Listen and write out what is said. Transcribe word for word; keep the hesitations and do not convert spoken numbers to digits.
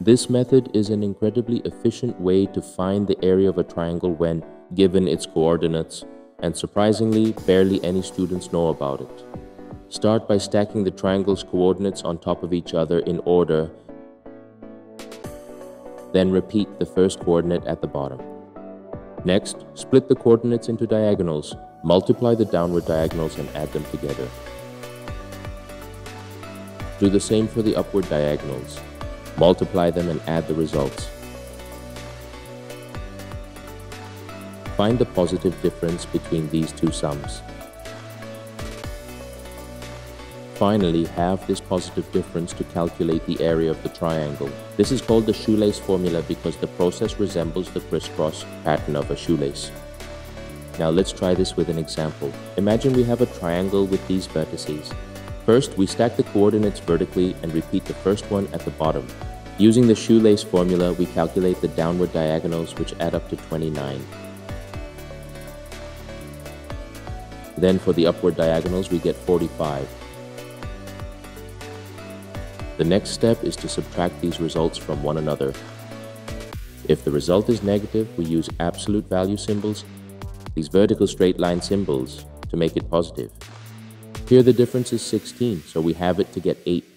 This method is an incredibly efficient way to find the area of a triangle when given its coordinates, and surprisingly, barely any students know about it. Start by stacking the triangle's coordinates on top of each other in order, then repeat the first coordinate at the bottom. Next, split the coordinates into diagonals, multiply the downward diagonals and add them together. Do the same for the upward diagonals. Multiply them and add the results. Find the positive difference between these two sums. Finally, halve this positive difference to calculate the area of the triangle. This is called the shoelace formula because the process resembles the crisscross pattern of a shoelace. Now let's try this with an example. Imagine we have a triangle with these vertices. First, we stack the coordinates vertically and repeat the first one at the bottom. Using the shoelace formula, we calculate the downward diagonals, which add up to twenty-nine. Then for the upward diagonals, we get forty-five. The next step is to subtract these results from one another. If the result is negative, we use absolute value symbols, these vertical straight line symbols, to make it positive. Here the difference is sixteen, so we halve it to get eight.